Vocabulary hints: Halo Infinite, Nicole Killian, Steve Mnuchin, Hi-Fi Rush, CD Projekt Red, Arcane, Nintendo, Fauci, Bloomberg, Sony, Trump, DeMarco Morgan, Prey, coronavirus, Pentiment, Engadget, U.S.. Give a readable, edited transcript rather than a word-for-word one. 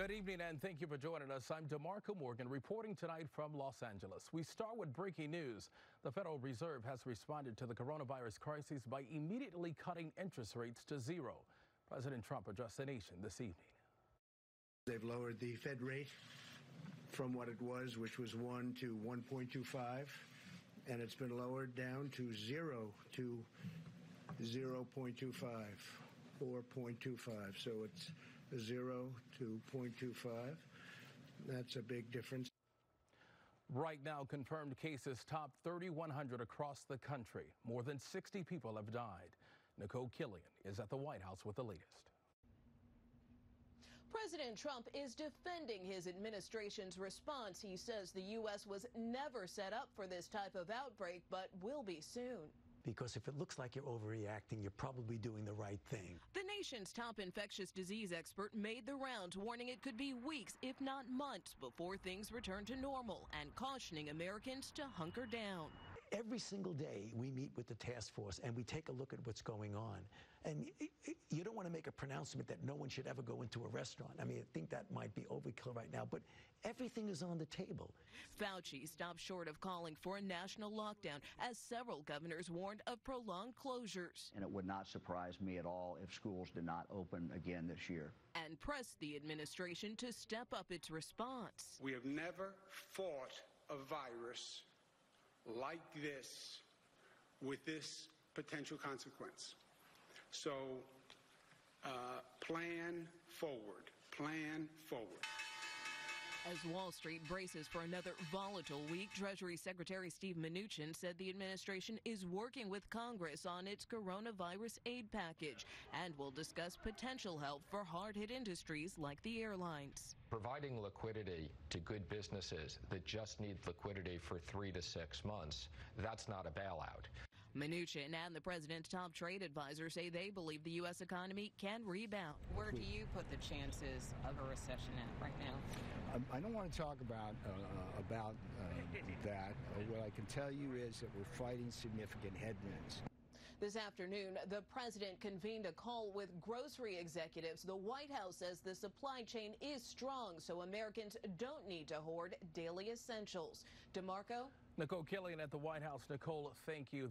Good evening and thank you for joining us. I'm DeMarco Morgan reporting tonight from Los Angeles. We start with breaking news. The Federal Reserve has responded to the coronavirus crisis by immediately cutting interest rates to zero. President Trump addressed the nation this evening. They've lowered the Fed rate from what it was, which was 1 to 1.25, and it's been lowered down to 0 to 0.25. 4.25, so it's 0 to 0.25. That's a big difference. Right now, confirmed cases top 3,100 across the country. More than 60 people have died. Nicole Killian is at the White House with the latest. President Trump is defending his administration's response. He says the U.S. was never set up for this type of outbreak, but will be soon. Because if it looks like you're overreacting, you're probably doing the right thing. The nation's top infectious disease expert made the rounds, warning it could be weeks, if not months, before things return to normal and cautioning Americans to hunker down. Every single day we meet with the task force and we take a look at what's going on. And you don't want to make a pronouncement that no one should ever go into a restaurant. I mean, I think that might be overkill right now, but everything is on the table. Fauci stopped short of calling for a national lockdown as several governors warned of prolonged closures. And it would not surprise me at all if schools did not open again this year. And pressed the administration to step up its response. We have never fought a virus like this with this potential consequence. So plan forward, plan forward. As Wall Street braces for another volatile week, Treasury Secretary Steve Mnuchin said the administration is working with Congress on its coronavirus aid package and will discuss potential help for hard-hit industries like the airlines. Providing liquidity to good businesses that just need liquidity for 3 to 6 months, that's not a bailout. Mnuchin and the president's top trade advisor say they believe the U.S. economy can rebound. Where do you put the chances of a recession at right now? I don't want to talk about that. What I can tell you is that we're fighting significant headwinds. This afternoon, the president convened a call with grocery executives. The White House says the supply chain is strong, so Americans don't need to hoard daily essentials. DeMarco? Nicole Killian at the White House. Nicole, thank you.